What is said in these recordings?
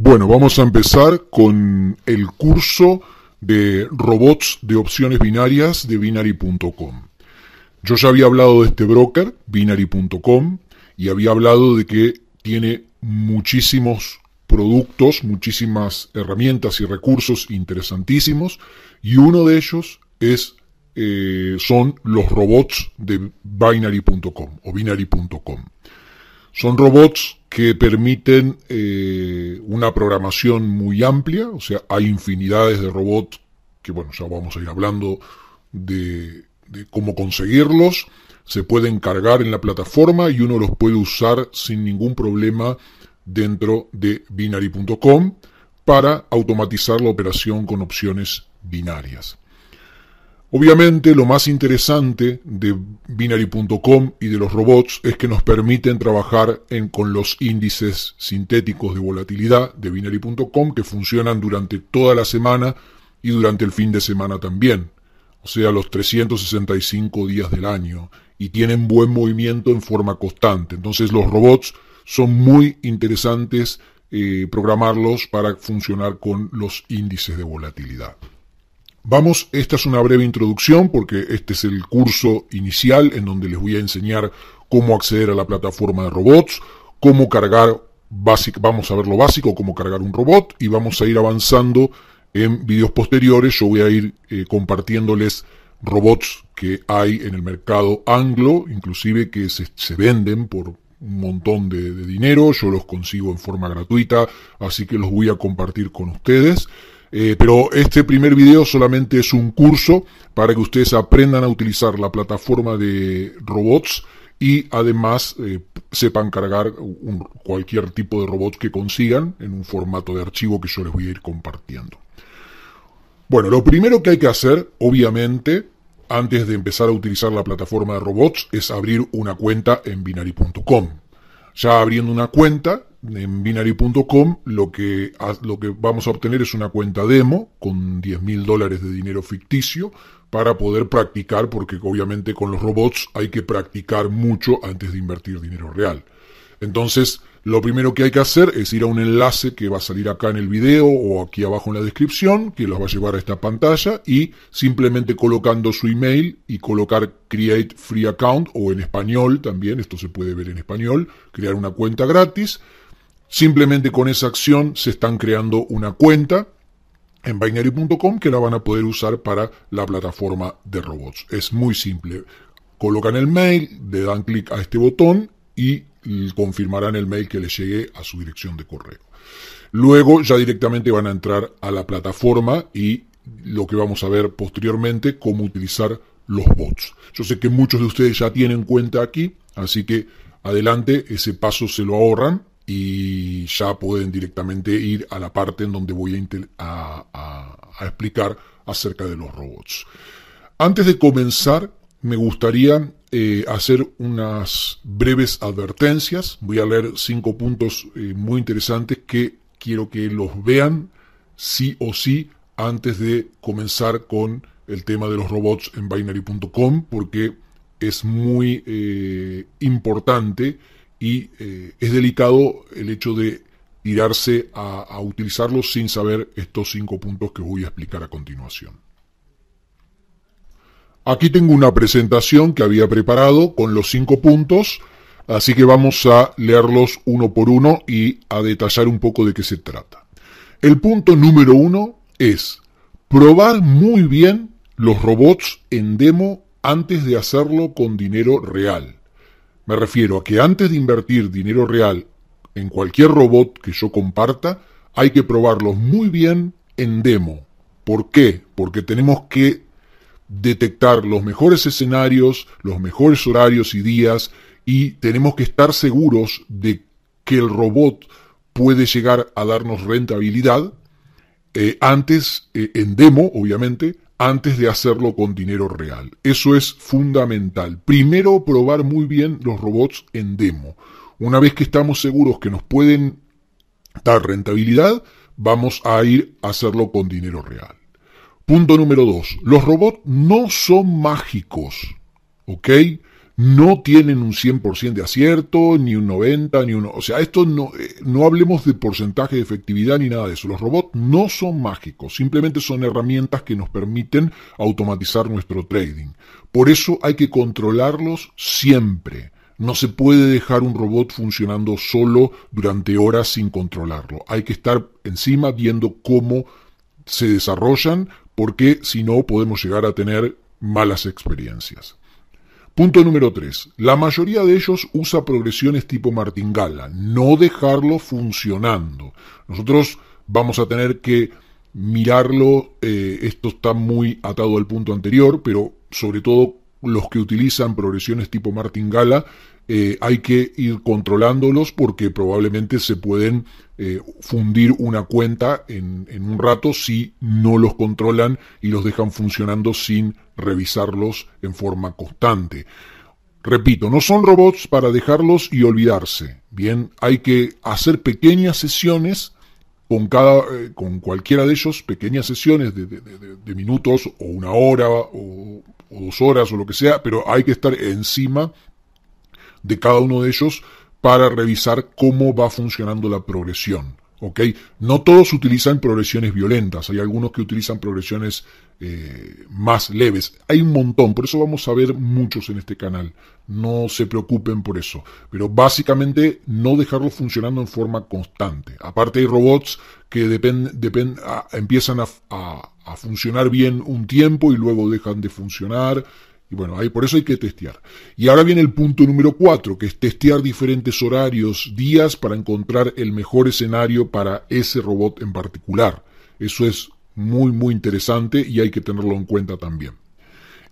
Bueno, vamos a empezar con el curso de robots de opciones binarias de binary.com. Yo ya había hablado de este broker, binary.com, y había hablado de que tiene muchísimos productos, muchísimas herramientas y recursos interesantísimos, y uno de ellos es, son los robots de binary.com o binary.com. Son robots que permiten una programación muy amplia, o sea, hay infinidades de robots que, bueno, ya vamos a ir hablando de cómo conseguirlos. Se pueden cargar en la plataforma y uno los puede usar sin ningún problema dentro de binary.com para automatizar la operación con opciones binarias. Obviamente, lo más interesante de binary.com y de los robots es que nos permiten trabajar con los índices sintéticos de volatilidad de binary.com, que funcionan durante toda la semana y durante el fin de semana también, o sea, los 365 días del año, y tienen buen movimiento en forma constante. Entonces, los robots son muy interesantes programarlos para funcionar con los índices de volatilidad. Vamos, esta es una breve introducción porque este es el curso inicial en donde les voy a enseñar cómo acceder a la plataforma de robots, cómo cargar, vamos a ver lo básico, cómo cargar un robot, y vamos a ir avanzando en videos posteriores. Yo voy a ir compartiéndoles robots que hay en el mercado anglo, inclusive que se venden por un montón de dinero. Yo los consigo en forma gratuita, así que los voy a compartir con ustedes. Pero este primer video solamente es un curso para que ustedes aprendan a utilizar la plataforma de robots y además sepan cargar cualquier tipo de robot que consigan en un formato de archivo que yo les voy a ir compartiendo. Bueno, lo primero que hay que hacer, obviamente, antes de empezar a utilizar la plataforma de robots, es abrir una cuenta en binary.com. Ya abriendo una cuenta en binary.com, lo que vamos a obtener es una cuenta demo con $10.000 de dinero ficticio para poder practicar, porque obviamente con los robots hay que practicar mucho antes de invertir dinero real. Entonces, lo primero que hay que hacer es ir a un enlace que va a salir acá en el video o aquí abajo en la descripción, que los va a llevar a esta pantalla, y simplemente colocando su email y colocar Create Free Account, o en español también, esto se puede ver en español, crear una cuenta gratis. Simplemente con esa acción se están creando una cuenta en binary.com que la van a poder usar para la plataforma de robots. Es muy simple. Colocan el mail, le dan clic a este botón y confirmarán el mail que les llegue a su dirección de correo. Luego ya directamente van a entrar a la plataforma y lo que vamos a ver posteriormente, cómo utilizar los bots. Yo sé que muchos de ustedes ya tienen cuenta aquí, así que adelante, ese paso se lo ahorran y ya pueden directamente ir a la parte en donde voy a explicar acerca de los robots. Antes de comenzar, me gustaría hacer unas breves advertencias. Voy a leer 5 puntos muy interesantes que quiero que los vean sí o sí antes de comenzar con el tema de los robots en binary.com, porque es muy importante y es delicado el hecho de tirarse a utilizarlos sin saber estos 5 puntos que voy a explicar a continuación. Aquí tengo una presentación que había preparado con los 5 puntos, así que vamos a leerlos uno por uno y a detallar un poco de qué se trata. El punto número 1 es probar muy bien los robots en demo antes de hacerlo con dinero real. Me refiero a que antes de invertir dinero real en cualquier robot que yo comparta, hay que probarlos muy bien en demo. ¿Por qué? Porque tenemos que detectar los mejores escenarios, los mejores horarios y días, y tenemos que estar seguros de que el robot puede llegar a darnos rentabilidad en demo, obviamente, antes de hacerlo con dinero real. Eso es fundamental. Primero, probar muy bien los robots en demo. Una vez que estamos seguros que nos pueden dar rentabilidad, vamos a ir a hacerlo con dinero real. Punto número 2. Los robots no son mágicos, ¿ok? no tienen un 100% de acierto, ni un 90%, ni un... O sea, esto no hablemos de porcentaje de efectividad ni nada de eso. Los robots no son mágicos, simplemente son herramientas que nos permiten automatizar nuestro trading. Por eso hay que controlarlos siempre. No se puede dejar un robot funcionando solo durante horas sin controlarlo. Hay que estar encima viendo cómo se desarrollan, porque si no podemos llegar a tener malas experiencias. Punto número 3. La mayoría de ellos usa progresiones tipo martingala. No dejarlo funcionando. Nosotros vamos a tener que mirarlo. Esto está muy atado al punto anterior, pero sobre todo los que utilizan progresiones tipo martingala, hay que ir controlándolos porque probablemente se pueden fundir una cuenta en un rato si no los controlan y los dejan funcionando sin revisarlos en forma constante. Repito, no son robots para dejarlos y olvidarse. Bien, hay que hacer pequeñas sesiones con cualquiera de ellos, pequeñas sesiones de minutos o una hora o 2 horas o lo que sea, pero hay que estar encima de cada uno de ellos para revisar cómo va funcionando la progresión. ¿Okay? No todos utilizan progresiones violentas, hay algunos que utilizan progresiones más leves. Hay un montón, por eso vamos a ver muchos en este canal. No se preocupen por eso. Pero básicamente no dejarlos funcionando en forma constante. Aparte hay robots que empiezan a funcionar bien un tiempo y luego dejan de funcionar. Y bueno, por eso hay que testear. Y ahora viene el punto número 4, que es testear diferentes horarios, días, para encontrar el mejor escenario para ese robot en particular. Eso es muy, muy interesante y hay que tenerlo en cuenta también.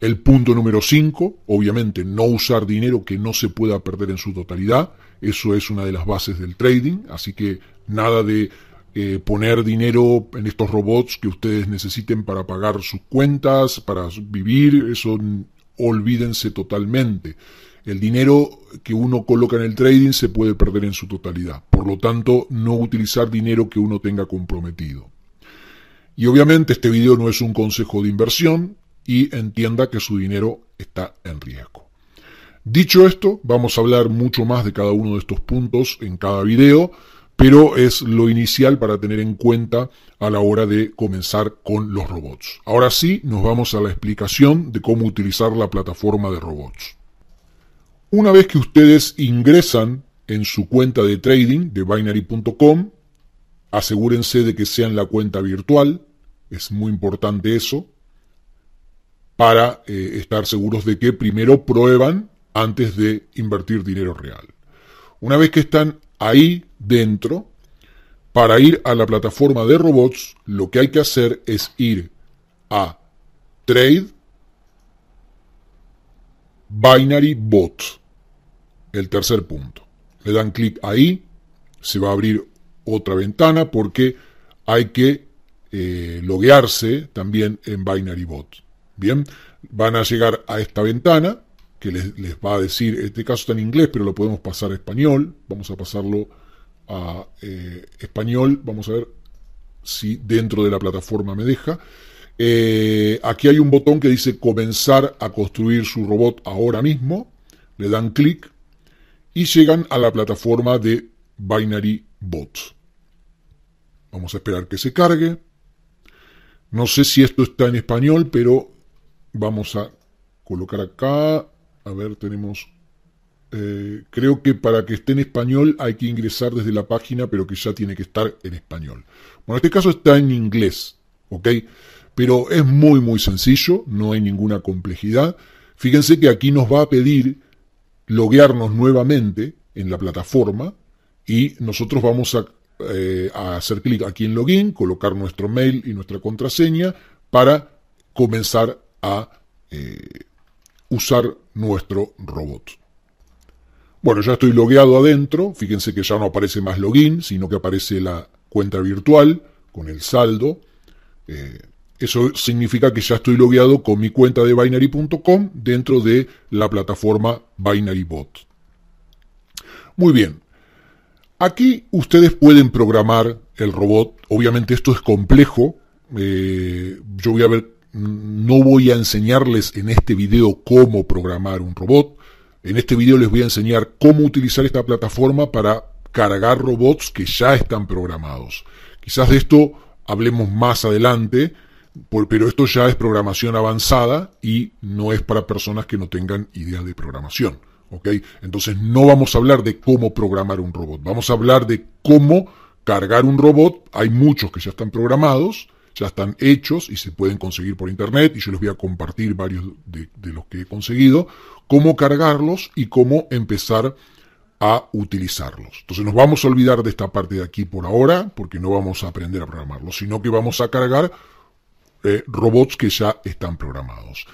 El punto número 5, obviamente no usar dinero que no se pueda perder en su totalidad. Eso es una de las bases del trading, así que nada de... poner dinero en estos robots que ustedes necesiten para pagar sus cuentas, para vivir, eso olvídense totalmente. El dinero que uno coloca en el trading se puede perder en su totalidad. Por lo tanto, no utilizar dinero que uno tenga comprometido. Y obviamente este video no es un consejo de inversión y entienda que su dinero está en riesgo. Dicho esto, vamos a hablar mucho más de cada uno de estos puntos en cada video, pero es lo inicial para tener en cuenta a la hora de comenzar con los robots. Ahora sí, nos vamos a la explicación de cómo utilizar la plataforma de robots. Una vez que ustedes ingresan en su cuenta de trading de binary.com, asegúrense de que sea en la cuenta virtual, es muy importante eso, para estar seguros de que primero prueban antes de invertir dinero real. Una vez que están ahí dentro, para ir a la plataforma de robots, lo que hay que hacer es ir a Trade Binary Bot, el tercer punto. Le dan clic ahí, se va a abrir otra ventana porque hay que loguearse también en Binary Bot. Bien, van a llegar a esta ventana que les va a decir, este caso está en inglés, pero lo podemos pasar a español. Vamos a pasarlo a español. Vamos a ver si dentro de la plataforma me deja. Aquí hay un botón que dice comenzar a construir su robot ahora mismo. Le dan clic y llegan a la plataforma de Binary Bot. Vamos a esperar que se cargue. No sé si esto está en español, pero vamos a colocar acá. A ver, tenemos... creo que para que esté en español hay que ingresar desde la página, pero que ya tiene que estar en español. Bueno, este caso está en inglés, ¿ok? Pero es muy, muy sencillo, no hay ninguna complejidad. Fíjense que aquí nos va a pedir loguearnos nuevamente en la plataforma y nosotros vamos a hacer clic aquí en Login, colocar nuestro mail y nuestra contraseña para comenzar a usar nuestro robot. Bueno, ya estoy logueado adentro. Fíjense que ya no aparece más login, sino que aparece la cuenta virtual con el saldo. Eso significa que ya estoy logueado con mi cuenta de binary.com dentro de la plataforma Binary Bot. Muy bien. Aquí ustedes pueden programar el robot. Obviamente esto es complejo. Yo voy a ver... No voy a enseñarles en este video cómo programar un robot. En este video les voy a enseñar cómo utilizar esta plataforma para cargar robots que ya están programados. Quizás de esto hablemos más adelante, pero esto ya es programación avanzada y no es para personas que no tengan ideas de programación, ¿ok? Entonces no vamos a hablar de cómo programar un robot, vamos a hablar de cómo cargar un robot. Hay muchos que ya están programados, ya están hechos y se pueden conseguir por internet, y yo les voy a compartir varios de los que he conseguido, cómo cargarlos y cómo empezar a utilizarlos. Entonces nos vamos a olvidar de esta parte de aquí por ahora, porque no vamos a aprender a programarlos, sino que vamos a cargar robots que ya están programados.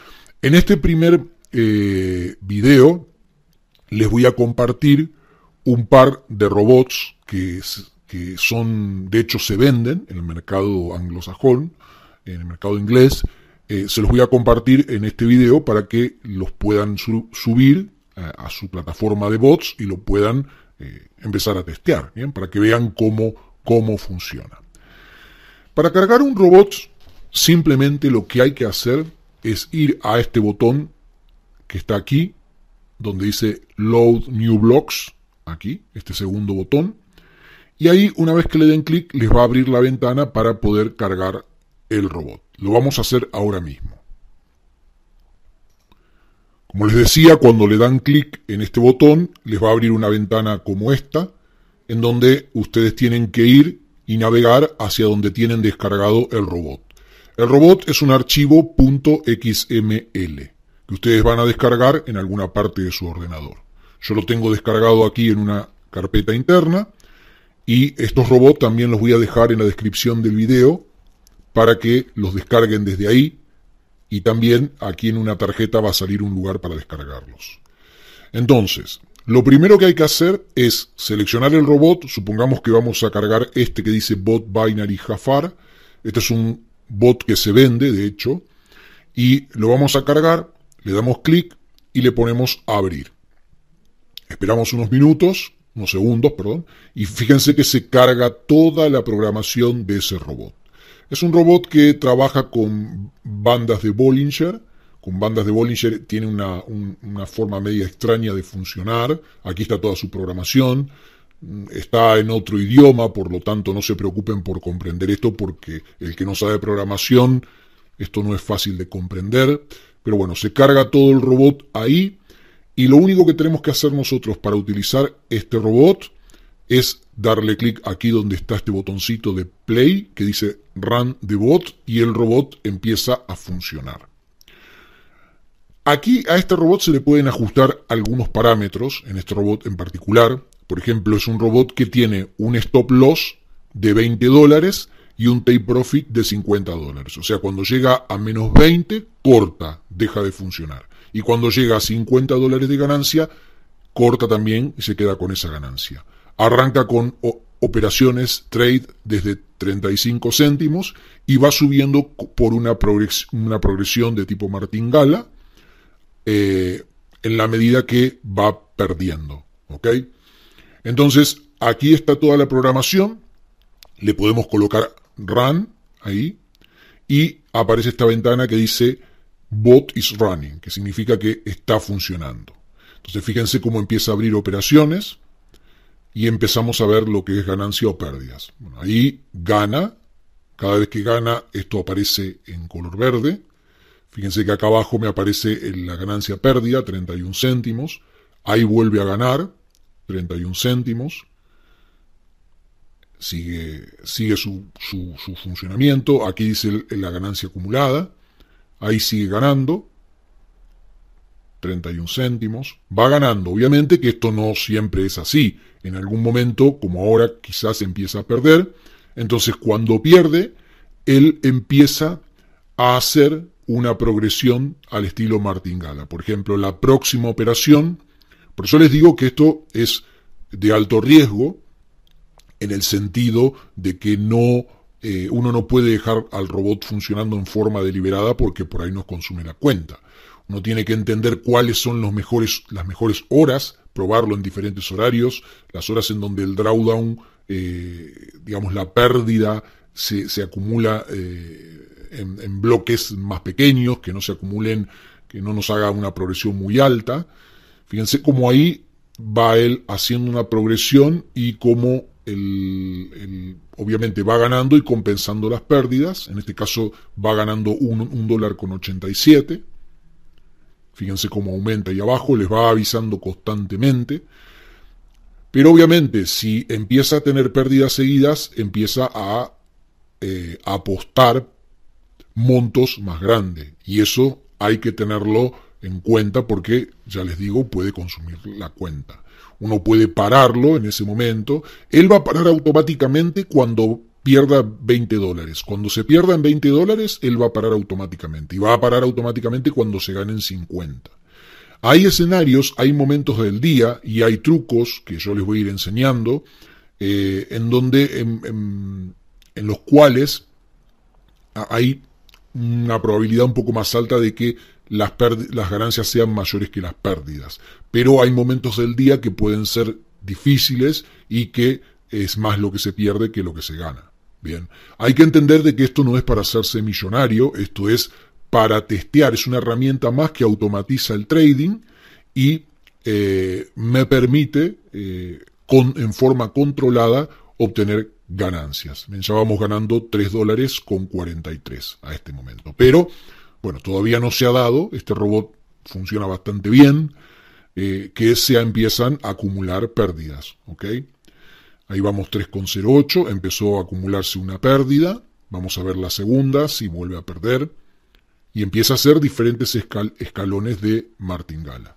En este primer video les voy a compartir un par de robots que son, de hecho se venden en el mercado anglosajón, en el mercado inglés. Se los voy a compartir en este video para que los puedan subir a su plataforma de bots y lo puedan empezar a testear, ¿bien? Para que vean cómo funciona. Para cargar un robot, simplemente lo que hay que hacer es ir a este botón que está aquí, donde dice Load New Blocks, aquí, este segundo botón. Y ahí, una vez que le den clic, les va a abrir la ventana para poder cargar el robot. Lo vamos a hacer ahora mismo. Como les decía, cuando le dan clic en este botón, les va a abrir una ventana como esta, en donde ustedes tienen que ir y navegar hacia donde tienen descargado el robot. El robot es un archivo .xml que ustedes van a descargar en alguna parte de su ordenador. Yo lo tengo descargado aquí en una carpeta interna. Y estos robots también los voy a dejar en la descripción del video para que los descarguen desde ahí, y también aquí en una tarjeta va a salir un lugar para descargarlos. Entonces, lo primero que hay que hacer es seleccionar el robot. Supongamos que vamos a cargar este que dice Bot Binary Jafar. Este es un bot que se vende, de hecho, y lo vamos a cargar, le damos clic y le ponemos abrir. Esperamos unos segundos, y fíjense que se carga toda la programación de ese robot. Es un robot que trabaja con bandas de Bollinger. Tiene una forma media extraña de funcionar. Aquí está toda su programación. Está en otro idioma, por lo tanto no se preocupen por comprender esto, porque el que no sabe programación, esto no es fácil de comprender. Pero bueno, se carga todo el robot ahí. Y lo único que tenemos que hacer nosotros para utilizar este robot es darle clic aquí donde está este botoncito de play que dice Run the Bot, y el robot empieza a funcionar. Aquí a este robot se le pueden ajustar algunos parámetros, en este robot en particular. Por ejemplo, es un robot que tiene un stop loss de $20 y un take profit de $50. O sea, cuando llega a menos 20, corta, deja de funcionar. Y cuando llega a $50 de ganancia, corta también y se queda con esa ganancia. Arranca con operaciones trade desde 35 céntimos y va subiendo por una progresión de tipo Martingala en la medida que va perdiendo, ¿ok? Entonces, aquí está toda la programación. Le podemos colocar Run ahí y aparece esta ventana que dice Bot is running, que significa que está funcionando. Entonces fíjense cómo empieza a abrir operaciones y empezamos a ver lo que es ganancia o pérdidas. Bueno, ahí gana, cada vez que gana esto aparece en color verde. Fíjense que acá abajo me aparece la ganancia pérdida, 31 céntimos. Ahí vuelve a ganar, 31 céntimos. Sigue su funcionamiento. Aquí dice la ganancia acumulada. Ahí sigue ganando, 31 céntimos. Va ganando. Obviamente que esto no siempre es así. En algún momento, como ahora, quizás empieza a perder. Entonces, cuando pierde, él empieza a hacer una progresión al estilo Martingala. Por ejemplo, la próxima operación. Por eso les digo que esto es de alto riesgo, en el sentido de que no... uno no puede dejar al robot funcionando en forma deliberada, porque por ahí nos consume la cuenta. Uno tiene que entender cuáles son las mejores horas, probarlo en diferentes horarios, las horas en donde el drawdown, digamos la pérdida, se acumula en bloques más pequeños, que no se acumulen, que no nos haga una progresión muy alta. Fíjense cómo ahí va él haciendo una progresión y cómo el obviamente va ganando y compensando las pérdidas. En este caso va ganando $1.87. Fíjense cómo aumenta ahí abajo, les va avisando constantemente. Pero obviamente, si empieza a tener pérdidas seguidas, empieza a apostar montos más grandes. Y eso hay que tenerlo en cuenta porque, ya les digo, puede consumir la cuenta. Uno puede pararlo en ese momento. Él va a parar automáticamente cuando pierda $20. Cuando se pierdan $20, él va a parar automáticamente. Y va a parar automáticamente cuando se ganen 50. Hay escenarios, hay momentos del día y hay trucos que yo les voy a ir enseñando en los cuales hay una probabilidad un poco más alta de que las ganancias sean mayores que las pérdidas. Pero hay momentos del día que pueden ser difíciles y que es más lo que se pierde que lo que se gana. Bien, hay que entender de que esto no es para hacerse millonario, esto es para testear, es una herramienta más que automatiza el trading y me permite, en forma controlada, obtener ganancias. Ya vamos ganando $3.43 a este momento. Pero, bueno, todavía no se ha dado, este robot funciona bastante bien, que se empiezan a acumular pérdidas. ¿Okay? Ahí vamos 3.08, empezó a acumularse una pérdida, vamos a ver la segunda, si vuelve a perder. Y empieza a hacer diferentes escalones de martingala.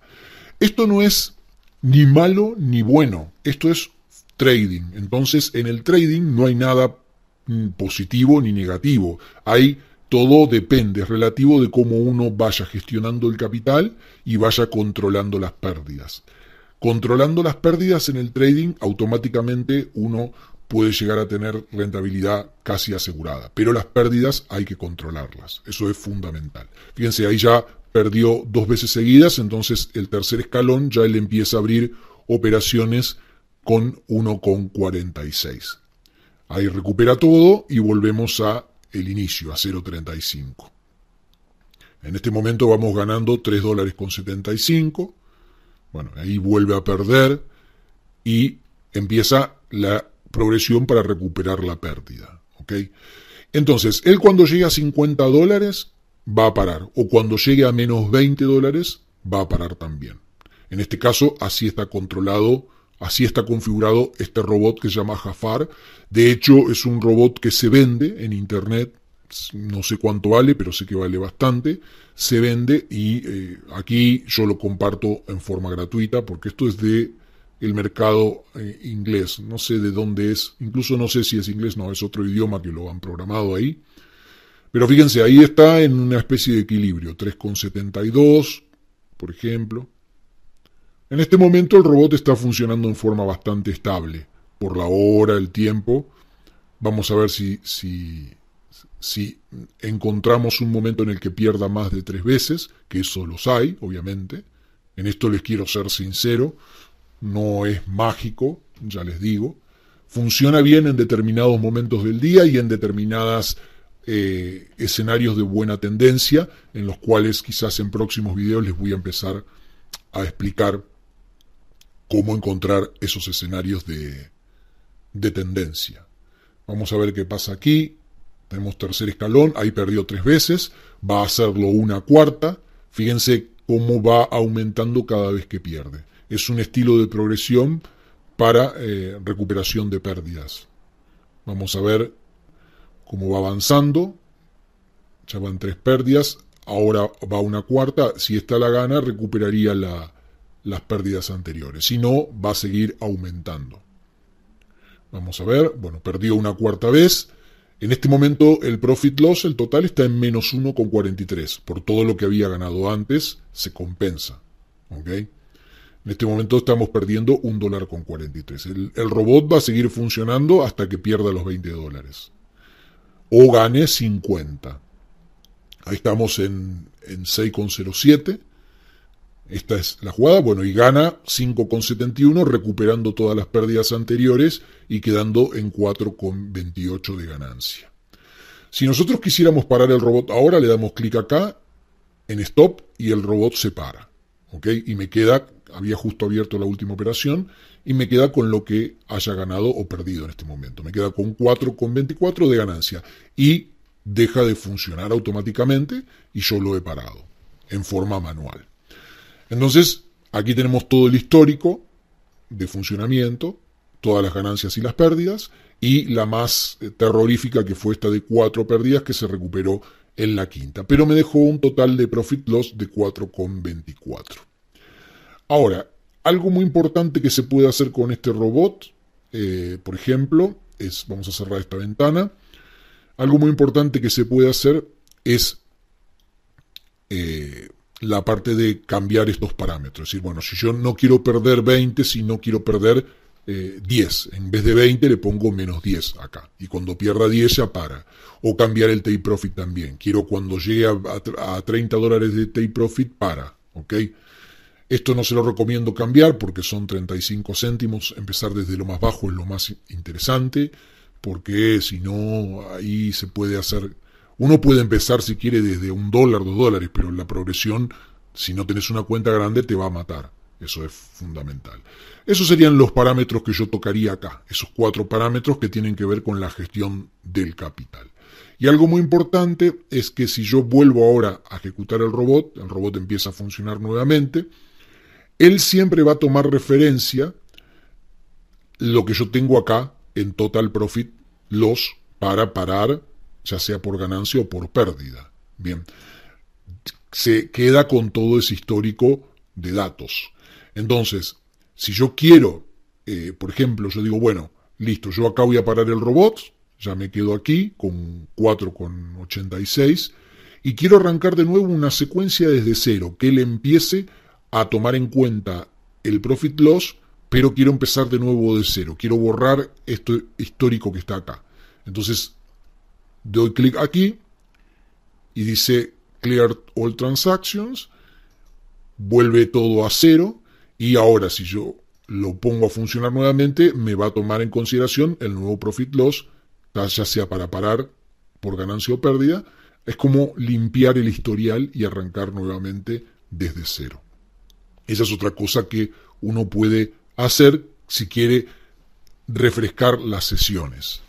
Esto no es ni malo ni bueno. Esto es trading. Entonces, en el trading no hay nada positivo ni negativo. Todo depende, es relativo de cómo uno vaya gestionando el capital y vaya controlando las pérdidas. Controlando las pérdidas en el trading, automáticamente uno puede llegar a tener rentabilidad casi asegurada. Pero las pérdidas hay que controlarlas. Eso es fundamental. Fíjense, ahí ya perdió 2 veces seguidas. Entonces, el tercer escalón ya él empieza a abrir operaciones con 1.46. Ahí recupera todo y volvemos a el inicio, a 0.35. En este momento vamos ganando $3.75. Bueno, ahí vuelve a perder y empieza la progresión para recuperar la pérdida. ¿Okay? Entonces, él cuando llegue a $50 va a parar, o cuando llegue a menos $20 va a parar también. En este caso, así está controlado, así está configurado este robot que se llama Jafar. De hecho, es un robot que se vende en internet, no sé cuánto vale, pero sé que vale bastante, se vende y aquí yo lo comparto en forma gratuita, porque esto es de el mercado inglés, no sé de dónde es, incluso no sé si es inglés, no, es otro idioma que lo han programado ahí, pero fíjense, ahí está en una especie de equilibrio, 3.72, por ejemplo. En este momento el robot está funcionando en forma bastante estable, por la hora, el tiempo. Vamos a ver si encontramos un momento en el que pierda más de 3 veces, que eso los hay, obviamente. En esto les quiero ser sincero, no es mágico, ya les digo. Funciona bien en determinados momentos del día y en determinadas escenarios de buena tendencia, en los cuales quizás en próximos videos les voy a empezar a explicar cómo encontrar esos escenarios de tendencia. Vamos a ver qué pasa aquí. Tenemos tercer escalón, ahí perdió 3 veces, va a hacerlo una cuarta. Fíjense cómo va aumentando cada vez que pierde. Es un estilo de progresión para recuperación de pérdidas. Vamos a ver cómo va avanzando. Ya van 3 pérdidas. Ahora va una cuarta. Si esta la gana, recuperaría las pérdidas anteriores. Si no, va a seguir aumentando. Vamos a ver. Bueno, perdió una cuarta vez. En este momento el profit loss, el total, está en menos 1.43. Por todo lo que había ganado antes, se compensa. ¿Ok? En este momento estamos perdiendo $1.43. El robot va a seguir funcionando hasta que pierda los $20. O gane 50. Ahí estamos en 6.07. Esta es la jugada. Bueno, y gana 5.71, recuperando todas las pérdidas anteriores y quedando en 4.28 de ganancia. Si nosotros quisiéramos parar el robot ahora, le damos clic acá en Stop y el robot se para. ¿ok? Y me queda, había justo abierto la última operación, y me queda con lo que haya ganado o perdido en este momento. Me queda con 4,24 de ganancia. Y deja de funcionar automáticamente y yo lo he parado en forma manual. Entonces, aquí tenemos todo el histórico de funcionamiento, todas las ganancias y las pérdidas, y la más terrorífica, que fue esta de 4 pérdidas, que se recuperó en la quinta, pero me dejó un total de profit loss de 4,24. Ahora, algo muy importante que se puede hacer con este robot, por ejemplo, es, vamos a cerrar esta ventana, algo muy importante que se puede hacer es la parte de cambiar estos parámetros. Es decir, bueno, si yo no quiero perder 20, si no quiero perder 10, en vez de 20 le pongo menos 10 acá, y cuando pierda 10 ya para. O cambiar el take profit también. Quiero cuando llegue a $30 de take profit, para. ¿Ok? Esto no se lo recomiendo cambiar porque son 35 céntimos. Empezar desde lo más bajo es lo más interesante, porque si no, ahí se puede hacer... Uno puede empezar, si quiere, desde $1, $2, pero la progresión, si no tenés una cuenta grande, te va a matar. Eso es fundamental. Esos serían los parámetros que yo tocaría acá. Esos 4 parámetros que tienen que ver con la gestión del capital. Y algo muy importante es que si yo vuelvo ahora a ejecutar el robot empieza a funcionar nuevamente, él siempre va a tomar referencia lo que yo tengo acá en total profit loss para parar, ya sea por ganancia o por pérdida. Bien, se queda con todo ese histórico de datos. Entonces, si yo quiero, por ejemplo, yo digo, bueno, listo, yo acá voy a parar el robot, ya me quedo aquí con 4,86, y quiero arrancar de nuevo una secuencia desde cero, que él empiece a tomar en cuenta el profit loss, pero quiero empezar de nuevo de cero, quiero borrar esto histórico que está acá. Entonces, doy clic aquí, y dice Clear All Transactions, vuelve todo a cero, y ahora si yo lo pongo a funcionar nuevamente, me va a tomar en consideración el nuevo profit loss, ya sea para parar por ganancia o pérdida. Es como limpiar el historial y arrancar nuevamente desde cero. Esa es otra cosa que uno puede hacer si quiere refrescar las sesiones.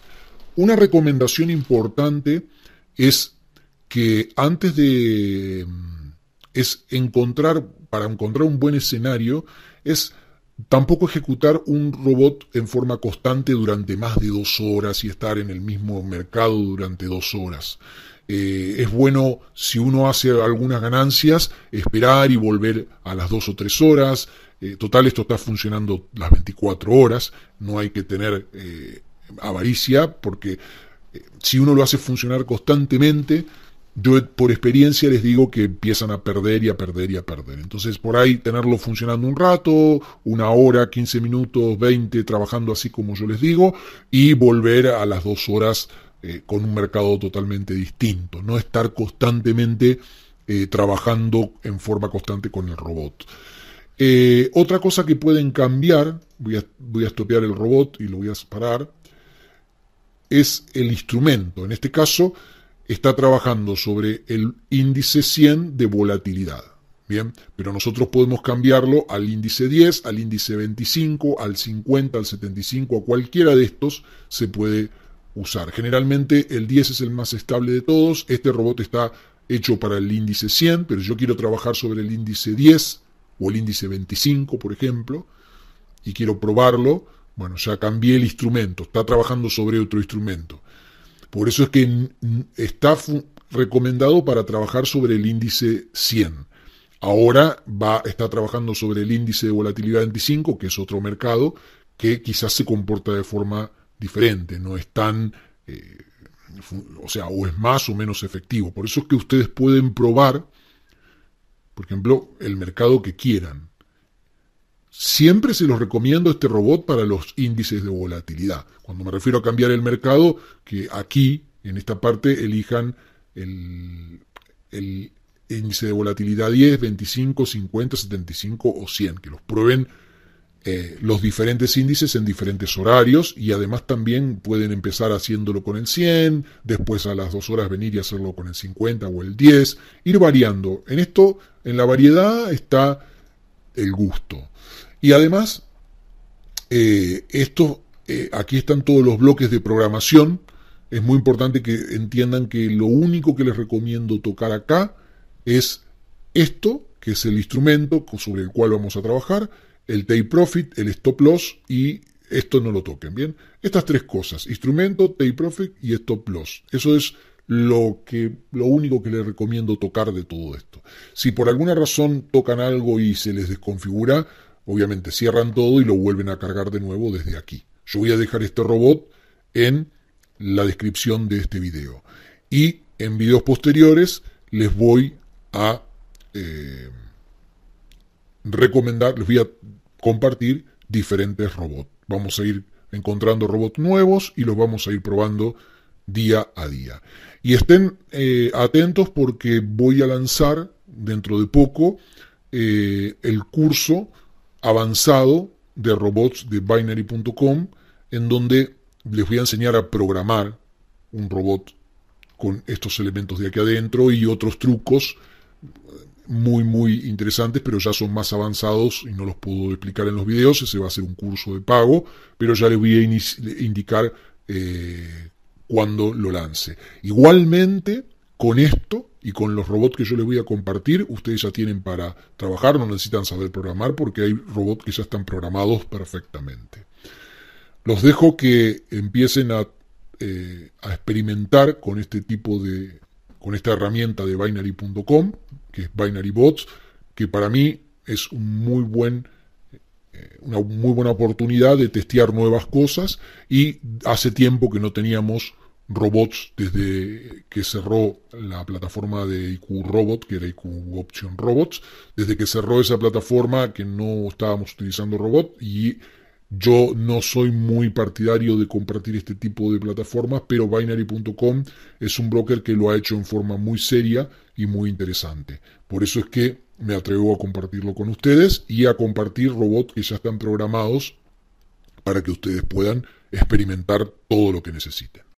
Una recomendación importante es que para encontrar un buen escenario, es tampoco ejecutar un robot en forma constante durante más de 2 horas y estar en el mismo mercado durante 2 horas. Es bueno, si uno hace algunas ganancias, esperar y volver a las 2 o 3 horas. Total, esto está funcionando las 24 horas, no hay que tener avaricia, porque si uno lo hace funcionar constantemente, yo por experiencia les digo que empiezan a perder y a perder y a perder. Entonces, por ahí tenerlo funcionando un rato, 1 hora, 15 minutos, 20, trabajando así como yo les digo, y volver a las 2 horas con un mercado totalmente distinto. No estar constantemente trabajando en forma constante con el robot. Otra cosa que pueden cambiar, voy a estopear el robot y lo voy a parar, es el instrumento. En este caso, está trabajando sobre el índice 100 de volatilidad. Bien, pero nosotros podemos cambiarlo al índice 10, al índice 25, al 50, al 75, a cualquiera de estos se puede usar. Generalmente el 10 es el más estable de todos. Este robot está hecho para el índice 100, pero yo quiero trabajar sobre el índice 10 o el índice 25, por ejemplo, y quiero probarlo. Bueno, ya cambié el instrumento, está trabajando sobre otro instrumento. Por eso es que está recomendado para trabajar sobre el índice 100. Ahora está trabajando sobre el índice de volatilidad 25, que es otro mercado, que quizás se comporta de forma diferente, no es tan... o es más o menos efectivo. Por eso es que ustedes pueden probar, por ejemplo, el mercado que quieran. Siempre se los recomiendo este robot para los índices de volatilidad. Cuando me refiero a cambiar el mercado, que aquí, en esta parte, elijan el índice de volatilidad 10, 25, 50, 75 o 100. Que los prueben los diferentes índices en diferentes horarios, y además también pueden empezar haciéndolo con el 100, después a las 2 horas venir y hacerlo con el 50 o el 10. Ir variando. En la variedad está... el gusto. Y además, aquí están todos los bloques de programación. Es muy importante que entiendan que lo único que les recomiendo tocar acá es esto, que es el instrumento sobre el cual vamos a trabajar, el take profit, el stop loss, y esto no lo toquen, ¿bien? Estas tres cosas, instrumento, take profit y stop loss. Eso es lo único que les recomiendo tocar de todo esto. Si por alguna razón tocan algo y se les desconfigura, obviamente cierran todo y lo vuelven a cargar de nuevo desde aquí. Yo voy a dejar este robot en la descripción de este video. Y en videos posteriores les voy a recomendar, les voy a compartir diferentes robots. Vamos a ir encontrando robots nuevos y los vamos a ir probando día a día. Y estén atentos porque voy a lanzar dentro de poco el curso avanzado de robots de binary.com, en donde les voy a enseñar a programar un robot con estos elementos de aquí adentro y otros trucos muy muy interesantes, pero ya son más avanzados y no los puedo explicar en los videos. Ese va a ser un curso de pago, pero ya les voy a indicar cuando lo lance. Igualmente, con esto y con los robots que yo les voy a compartir, ustedes ya tienen para trabajar, no necesitan saber programar porque hay robots que ya están programados perfectamente. Los dejo que empiecen a experimentar con esta herramienta de binary.com, que es Binary Bots, que para mí es una muy buena oportunidad de testear nuevas cosas, y hace tiempo que no teníamos robots desde que cerró la plataforma de IQ Robot, que era IQ Option Robots. Desde que cerró esa plataforma que no estábamos utilizando robots, y yo no soy muy partidario de compartir este tipo de plataformas, pero Binary.com es un broker que lo ha hecho en forma muy seria y muy interesante. Por eso es que me atrevo a compartirlo con ustedes y a compartir robots que ya están programados para que ustedes puedan experimentar todo lo que necesiten.